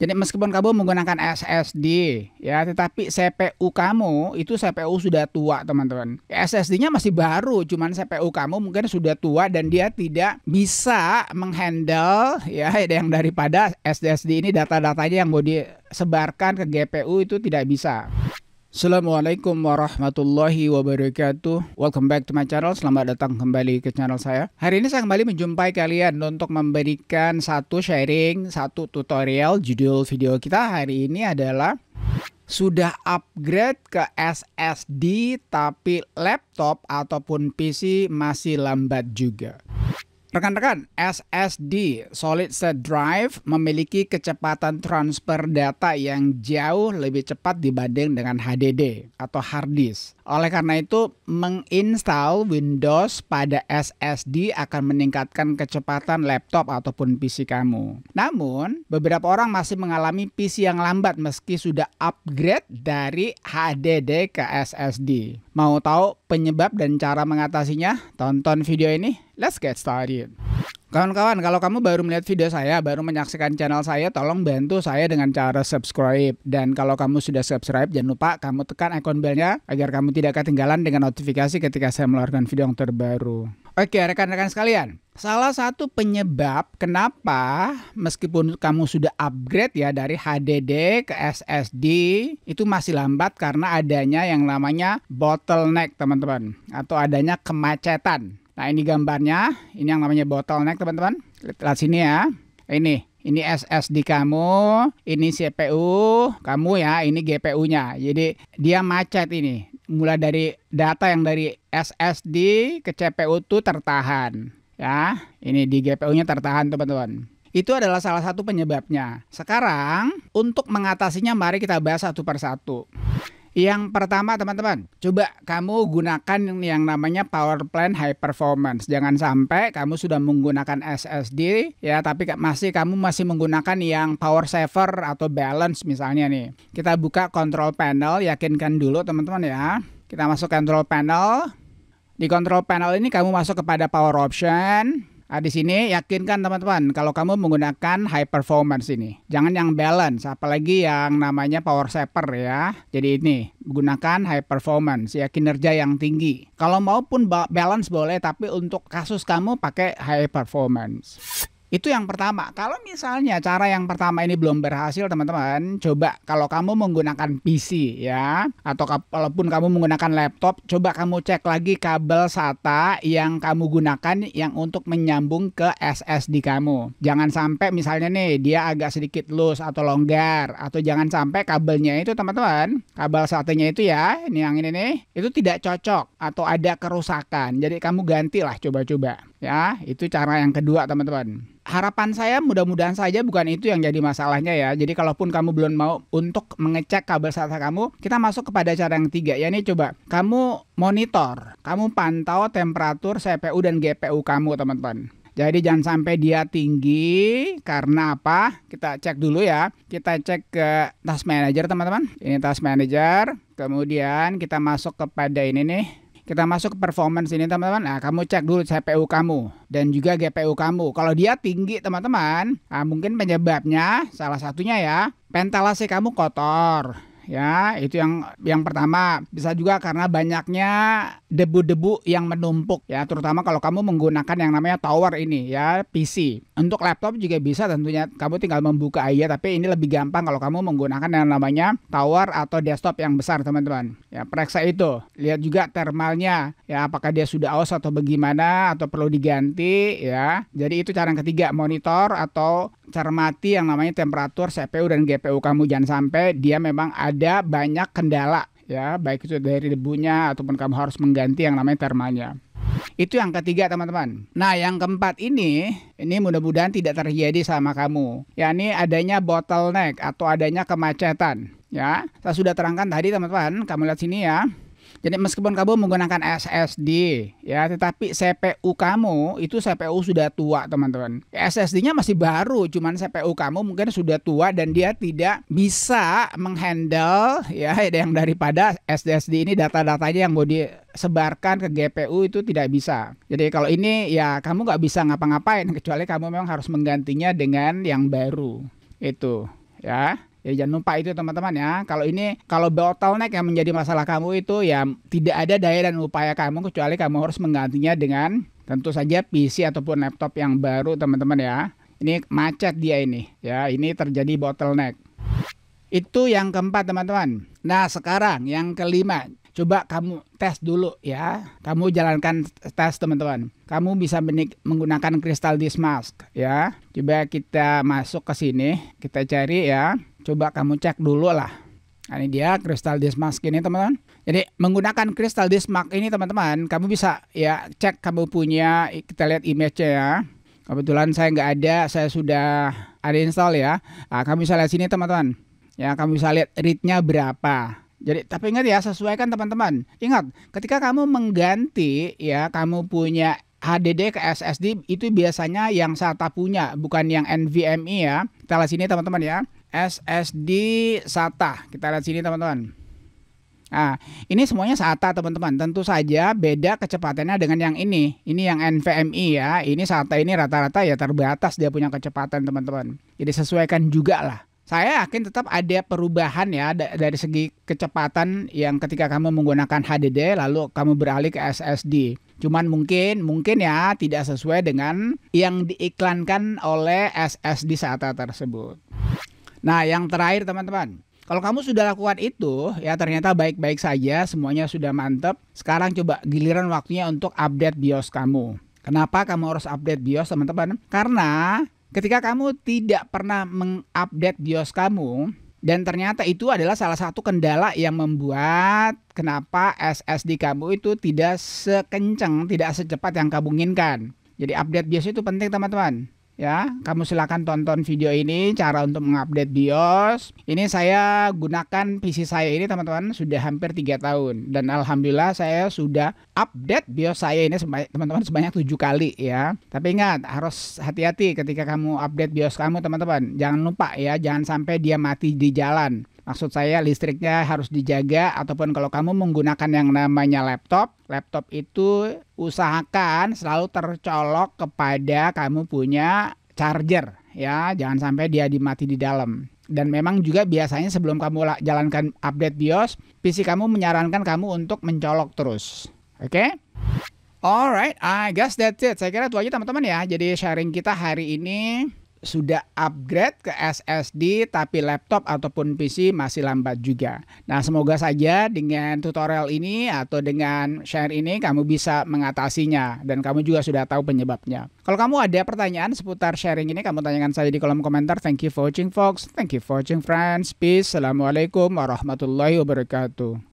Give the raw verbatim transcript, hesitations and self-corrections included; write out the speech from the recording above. Jadi meskipun kamu menggunakan S S D ya, tetapi C P U kamu itu C P U sudah tua, teman-teman. S S D-nya masih baru, cuman C P U kamu mungkin sudah tua dan dia tidak bisa menghandle ya yang daripada S S D ini, data-datanya yang mau disebarkan ke G P U itu tidak bisa. Assalamualaikum warahmatullahi wabarakatuh. Welcome back to my channel. Selamat datang kembali ke channel saya. Hari ini saya kembali menjumpai kalian untuk memberikan satu sharing, satu tutorial. Judul video kita hari ini adalah sudah upgrade ke S S D tapi laptop ataupun P C masih lambat juga. Rekan-rekan, S S D Solid State Drive memiliki kecepatan transfer data yang jauh lebih cepat dibanding dengan H D D atau hard disk. Oleh karena itu, menginstal Windows pada S S D akan meningkatkan kecepatan laptop ataupun P C kamu. Namun, beberapa orang masih mengalami P C yang lambat meski sudah upgrade dari H D D ke S S D. Mau tahu penyebab dan cara mengatasinya? Tonton video ini. Let's get started. Kawan-kawan, kalau kamu baru melihat video saya, baru menyaksikan channel saya, tolong bantu saya dengan cara subscribe. Dan kalau kamu sudah subscribe, jangan lupa kamu tekan ikon belnya agar kamu tidak ketinggalan dengan notifikasi ketika saya meluarkan video yang terbaru. Oke, rekan-rekan sekalian, salah satu penyebab kenapa meskipun kamu sudah upgrade ya dari H D D ke S S D itu masih lambat karena adanya yang namanya bottleneck, teman-teman, atau adanya kemacetan. Nah, ini gambarnya, ini yang namanya bottleneck, teman-teman. Lihat sini ya. Ini, ini S S D kamu, ini C P U kamu ya, ini G P U-nya. Jadi dia macet ini. Mulai dari data yang dari S S D ke C P U itu tertahan ya. Ini di G P U-nya tertahan, teman-teman. Itu adalah salah satu penyebabnya. Sekarang untuk mengatasinya mari kita bahas satu persatu. Yang pertama, teman-teman, coba kamu gunakan yang namanya power plan high performance. Jangan sampai kamu sudah menggunakan S S D ya, tapi masih kamu masih menggunakan yang power saver atau balance misalnya nih. Kita buka control panel, yakinkan dulu teman-teman ya. Kita masuk control panel. Di control panel ini kamu masuk kepada power option. Nah, di sini yakinkan teman-teman kalau kamu menggunakan high performance ini. Jangan yang balance, apalagi yang namanya power saver ya. Jadi ini, gunakan high performance ya, kinerja yang tinggi. Kalau maupun balance boleh, tapi untuk kasus kamu pakai high performance. Itu yang pertama. Kalau misalnya cara yang pertama ini belum berhasil, teman-teman, coba kalau kamu menggunakan P C ya, atau kalaupun kamu menggunakan laptop, coba kamu cek lagi kabel SATA yang kamu gunakan yang untuk menyambung ke S S D kamu. Jangan sampai misalnya nih dia agak sedikit loose atau longgar, atau jangan sampai kabelnya itu, teman-teman, kabel SATA-nya itu ya, ini yang ini nih, itu tidak cocok atau ada kerusakan. Jadi kamu gantilah coba-coba ya. Itu cara yang kedua, teman-teman. Harapan saya mudah-mudahan saja bukan itu yang jadi masalahnya ya. Jadi kalaupun kamu belum mau untuk mengecek kabel SATA kamu, kita masuk kepada cara yang tiga. Ya ini, coba kamu monitor, kamu pantau temperatur C P U dan G P U kamu, teman-teman. Jadi jangan sampai dia tinggi. Karena apa? Kita cek dulu ya. Kita cek ke task manager, teman-teman. Ini task manager. Kemudian kita masuk kepada ini nih. Kita masuk ke performance ini, teman-teman. Nah, kamu cek dulu C P U kamu dan juga G P U kamu. Kalau dia tinggi, teman-teman, nah, mungkin penyebabnya salah satunya ya, pentalase kamu kotor. Ya, itu yang yang pertama. Bisa juga karena banyaknya debu-debu yang menumpuk ya, terutama kalau kamu menggunakan yang namanya tower ini ya, P C. Untuk laptop juga bisa tentunya, kamu tinggal membuka aja, tapi ini lebih gampang kalau kamu menggunakan yang namanya tower atau desktop yang besar, teman-teman. Ya, periksa itu. Lihat juga thermalnya ya, apakah dia sudah aus atau bagaimana atau perlu diganti ya. Jadi itu cara yang ketiga, monitor atau cermati yang namanya temperatur C P U dan G P U kamu. Jangan sampai dia memang ada banyak kendala ya, baik itu dari debunya ataupun kamu harus mengganti yang namanya thermalnya. Itu yang ketiga, teman-teman. Nah, yang keempat ini, ini mudah-mudahan tidak terjadi sama kamu. Ya, ini adanya bottleneck atau adanya kemacetan ya. Saya sudah terangkan tadi, teman-teman. Kamu lihat sini ya. Jadi meskipun kamu menggunakan S S D ya, tetapi C P U kamu itu C P U sudah tua, teman-teman. S S D-nya masih baru, cuman C P U kamu mungkin sudah tua dan dia tidak bisa menghandle ya yang daripada S S D ini, data-datanya yang mau disebarkan ke G P U itu tidak bisa. Jadi kalau ini ya kamu nggak bisa ngapa-ngapain kecuali kamu memang harus menggantinya dengan yang baru. Itu. ya. Ya jangan lupa itu teman-teman ya. Kalau ini, kalau bottleneck yang menjadi masalah kamu itu ya tidak ada daya dan upaya kamu kecuali kamu harus menggantinya dengan tentu saja P C ataupun laptop yang baru teman-teman ya. Ini macet dia ini ya, ini terjadi bottleneck. Itu yang keempat teman-teman. Nah sekarang yang kelima, coba kamu tes dulu ya. Kamu jalankan tes teman-teman. Kamu bisa menggunakan Crystal DiskMark ya. Coba kita masuk ke sini, kita cari ya. Coba kamu cek dulu lah. Nah, ini dia Crystal DiskMark ini teman-teman. Jadi menggunakan Crystal DiskMark ini teman-teman, kamu bisa ya cek kamu punya. Kita lihat image-nya ya. Kebetulan saya nggak ada, saya sudah uninstall ya. Nah, kamu bisa lihat sini teman-teman. Ya kamu bisa lihat read-nya berapa. Jadi tapi ingat ya, sesuaikan teman-teman. Ingat, ketika kamu mengganti ya kamu punya H D D ke S S D itu biasanya yang SATA punya, bukan yang NVMe ya. Kita lihat sini teman-teman ya. S S D SATA, kita lihat sini teman-teman. Nah, ini semuanya SATA teman-teman. Tentu saja beda kecepatannya dengan yang ini. Ini yang NVMe ya. Ini SATA ini rata-rata ya terbatas dia punya kecepatan teman-teman. Jadi sesuaikan juga lah. Saya yakin tetap ada perubahan ya dari segi kecepatan yang ketika kamu menggunakan H D D lalu kamu beralih ke S S D. Cuman mungkin mungkin ya tidak sesuai dengan yang diiklankan oleh S S D SATA tersebut. Nah yang terakhir teman-teman, kalau kamu sudah lakukan itu ya ternyata baik-baik saja, semuanya sudah mantep. Sekarang coba giliran waktunya untuk update BIOS kamu. Kenapa kamu harus update BIOS teman-teman? Karena ketika kamu tidak pernah mengupdate BIOS kamu, dan ternyata itu adalah salah satu kendala yang membuat kenapa S S D kamu itu tidak sekencang, tidak secepat yang kamu inginkan. Jadi update BIOS itu penting teman-teman. Ya, kamu silakan tonton video ini, cara untuk mengupdate BIOS. Ini saya gunakan P C saya ini teman-teman sudah hampir tiga tahun. Dan alhamdulillah saya sudah update BIOS saya ini teman-teman sebanyak tujuh kali ya. Tapi ingat, harus hati-hati ketika kamu update BIOS kamu teman-teman. Jangan lupa ya, jangan sampai dia mati di jalan. Maksud saya listriknya harus dijaga, ataupun kalau kamu menggunakan yang namanya laptop, laptop itu usahakan selalu tercolok kepada kamu punya charger ya, jangan sampai dia dimati di dalam. Dan memang juga biasanya sebelum kamu jalankan update BIOS, P C kamu menyarankan kamu untuk mencolok terus. Oke? Okay? Alright, I guess that's it. Saya kira itu aja teman-teman ya. Jadi sharing kita hari ini. Sudah upgrade ke S S D tapi laptop ataupun P C masih lambat juga. Nah semoga saja dengan tutorial ini atau dengan share ini kamu bisa mengatasinya dan kamu juga sudah tahu penyebabnya. Kalau kamu ada pertanyaan seputar sharing ini, kamu tanyakan saja di kolom komentar. Thank you for watching folks, thank you for watching friends, peace, assalamualaikum warahmatullahi wabarakatuh.